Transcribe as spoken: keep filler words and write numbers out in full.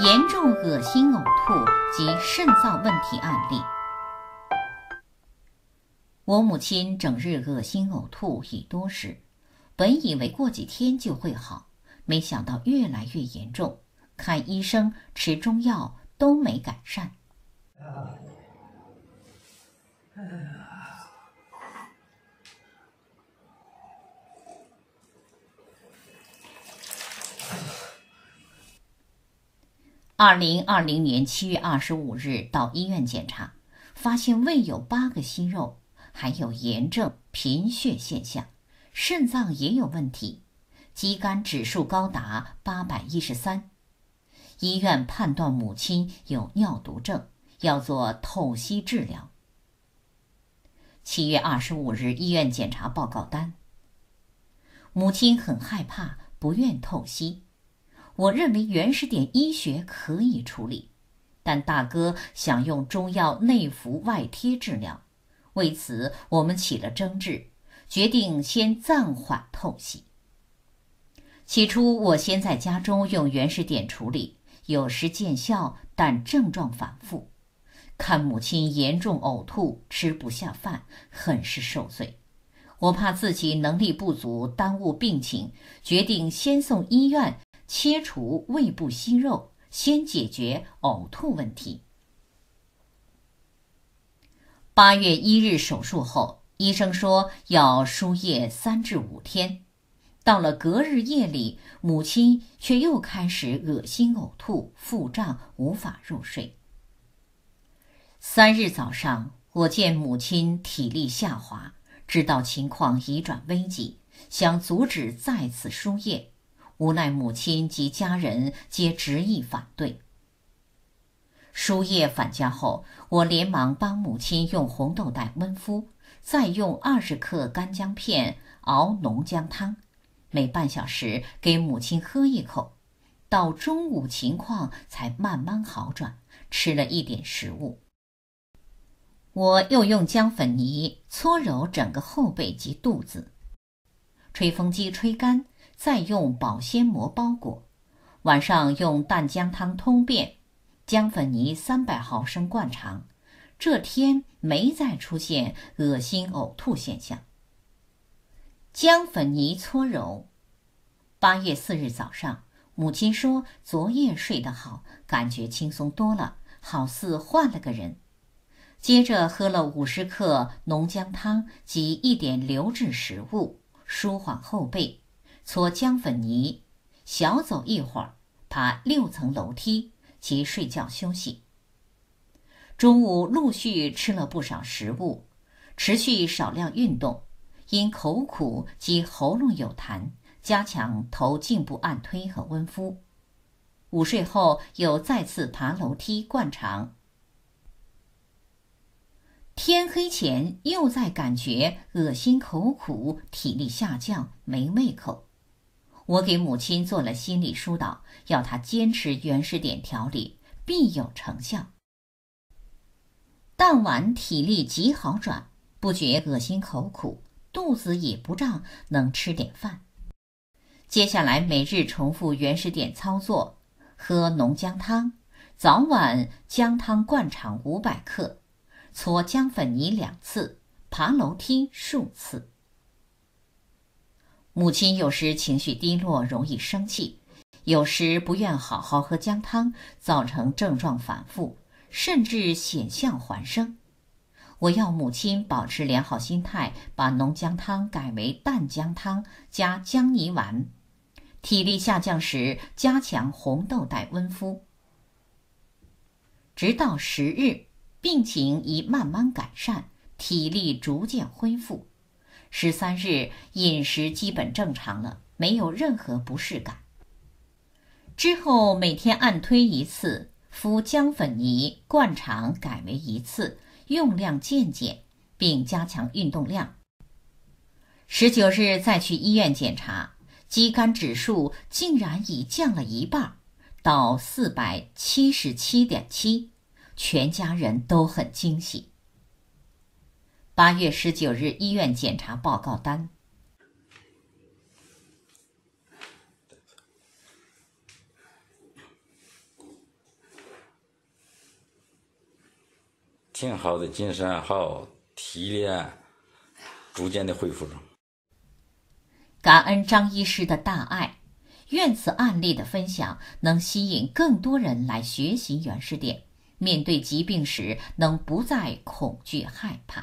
严重恶心呕吐及肾脏问题案例。我母亲整日恶心呕吐已多时，本以为过几天就会好，没想到越来越严重，看医生吃中药都没改善。二零二零年七月二十五日到医院检查，发现胃有八个息肉，还有炎症、贫血现象，肾脏也有问题，肌酐指数高达八百一十三。医院判断母亲有尿毒症，要做透析治疗。七月二十五日医院检查报告单，母亲很害怕，不愿透析。我认为原始点医学可以处理，但大哥想用中药内服外贴治疗，为此我们起了争执，决定先暂缓透析。起初我先在家中用原始点处理，有时见效，但症状反复。看母亲严重呕吐，吃不下饭，很是受罪。我怕自己能力不足，耽误病情，决定先送医院切除胃部息肉，先解决呕吐问题。八月一日手术后，医生说要输液三至五天。到了隔日夜里，母亲却又开始恶心呕吐、腹胀，无法入睡。三日早上，我见母亲体力下滑，知道情况已转危急，想阻止再次输液。无奈母亲及家人皆执意反对。输液返家后，我连忙帮母亲用红豆袋温敷，再用二十克干姜片熬浓姜汤，每半小时给母亲喝一口，到中午情况才慢慢好转，吃了一点食物。我又用姜粉泥搓揉整个后背及肚子，吹风机吹干，再用保鲜膜包裹，晚上用淡姜汤通便，姜粉泥三百毫升灌肠，这天没再出现恶心呕吐现象。姜粉泥搓揉。八月四日早上，母亲说昨夜睡得好，感觉轻松多了，好似换了个人。接着喝了五十克浓姜汤及一点流质食物，舒缓后背。搓姜粉泥，小走一会儿，爬六层楼梯及睡觉休息。中午陆续吃了不少食物，持续少量运动，因口苦及喉咙有痰，加强头颈部按推和温敷。午睡后又再次爬楼梯灌肠。天黑前又再感觉恶心口苦，体力下降，没胃口。我给母亲做了心理疏导，要她坚持原始点调理，必有成效。当晚体力极好转，不觉恶心口苦，肚子也不胀，能吃点饭。接下来每日重复原始点操作，喝浓姜汤，早晚姜汤灌肠五百克，搓姜粉泥两次，爬楼梯数次。母亲有时情绪低落，容易生气，有时不愿好好喝姜汤，造成症状反复，甚至险象环生。我要母亲保持良好心态，把浓姜汤改为淡姜汤加姜泥丸，体力下降时加强红豆袋温敷。直到十日，病情已慢慢改善，体力逐渐恢复。十三日饮食基本正常了，没有任何不适感。之后每天按推一次，敷姜粉泥，灌肠改为一次，用量渐减，并加强运动量。十九日再去医院检查，肌酐指数竟然已降了一半，到 四百七十七点七， 全家人都很惊喜。八月十九日医院检查报告单，挺好的精神好体力逐渐的恢复中。感恩张医师的大爱，愿此案例的分享能吸引更多人来学习《源氏典》，面对疾病时能不再恐惧害怕。